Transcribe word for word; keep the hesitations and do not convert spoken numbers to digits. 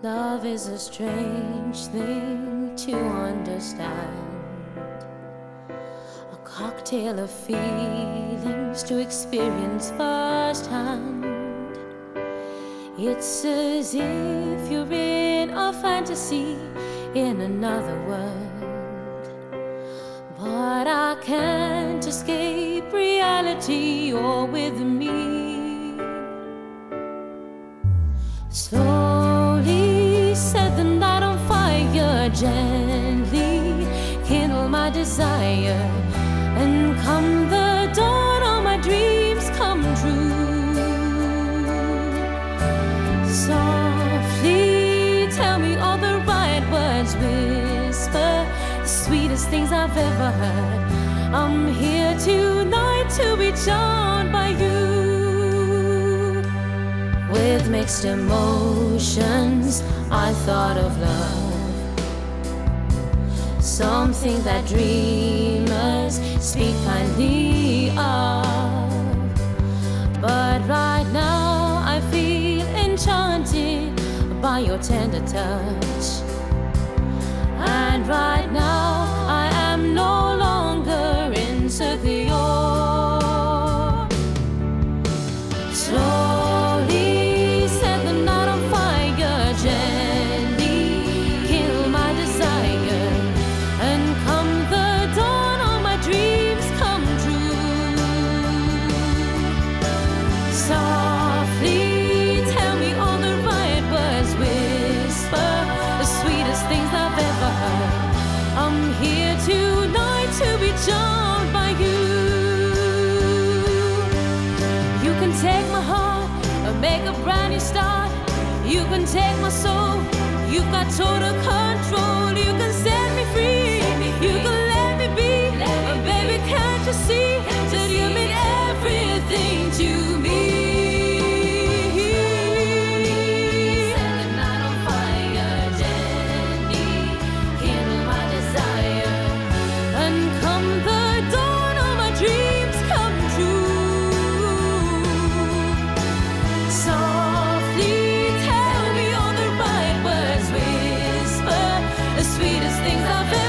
Love is a strange thing to understand, a cocktail of feelings to experience firsthand. It's as if you're in a fantasy in another world, but I can't escape reality. You're with me. Slow gently kindle my desire, and come the dawn, all my dreams come true. Softly tell me all the right words, whisper the sweetest things I've ever heard. I'm here tonight to be charmed by you. With mixed emotions, I thought of love, something that dreamers speak kindly of. But right now I feel enchanted by your tender touch, and right now I am no longer insecure. Slowly set the night on fire, gently kill my desire, and come the dawn, all my dreams come true. Softly tell me all the right words, whisper the sweetest things I've ever heard. I'm here tonight to be charmed by you. You can take my heart and make a brand new start. You can take my soul, you've got total control. You can set me free, you can let me be, but baby, can't you see that you mean everything to me? Set the night on fire, gently kindle my desire, and come the dawn, all my dreams come true. Softly tell me all the right words, whisper the sweetest things I've ever heard.